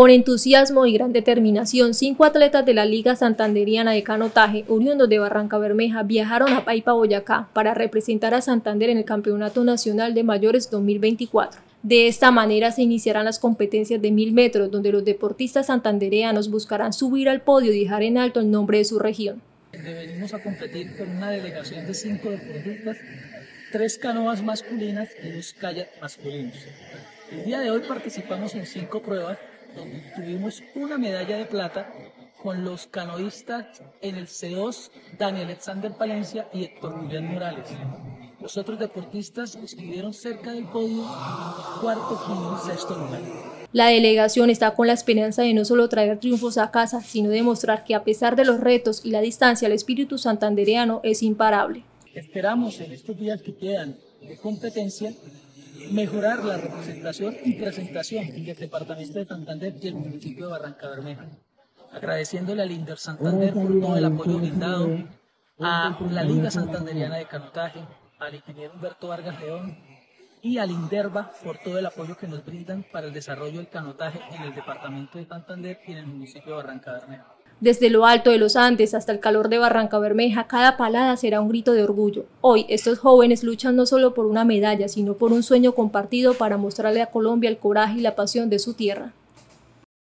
Con entusiasmo y gran determinación, 5 atletas de la Liga Santanderiana de Canotaje, oriundos de Barrancabermeja, viajaron a Paipa, Boyacá, para representar a Santander en el Campeonato Nacional de Mayores 2024. De esta manera se iniciarán las competencias de 1000 metros, donde los deportistas santandereanos buscarán subir al podio y dejar en alto el nombre de su región. Venimos a competir con una delegación de 5 deportistas, 3 canoas masculinas y 2 kayaks masculinos. El día de hoy participamos en 5 pruebas, donde tuvimos una medalla de plata con los canoístas en el C2, Daniel Alexander Palencia y Héctor Julián Morales. Los otros deportistas estuvieron cerca del podio, cuarto, quinto y sexto lugar. La delegación está con la esperanza de no solo traer triunfos a casa, sino demostrar que a pesar de los retos y la distancia, el espíritu santandereano es imparable. Esperamos en estos días que quedan de competencia mejorar la representación y presentación del departamento de Santander y el municipio de Barrancabermeja. Agradeciéndole al INDER Santander por todo el apoyo brindado, a la Liga Santanderiana de Canotaje, al ingeniero Humberto Vargas León y al INDERBA por todo el apoyo que nos brindan para el desarrollo del canotaje en el departamento de Santander y en el municipio de Barrancabermeja. Desde lo alto de los Andes hasta el calor de Barrancabermeja, cada palada será un grito de orgullo. Hoy, estos jóvenes luchan no solo por una medalla, sino por un sueño compartido para mostrarle a Colombia el coraje y la pasión de su tierra.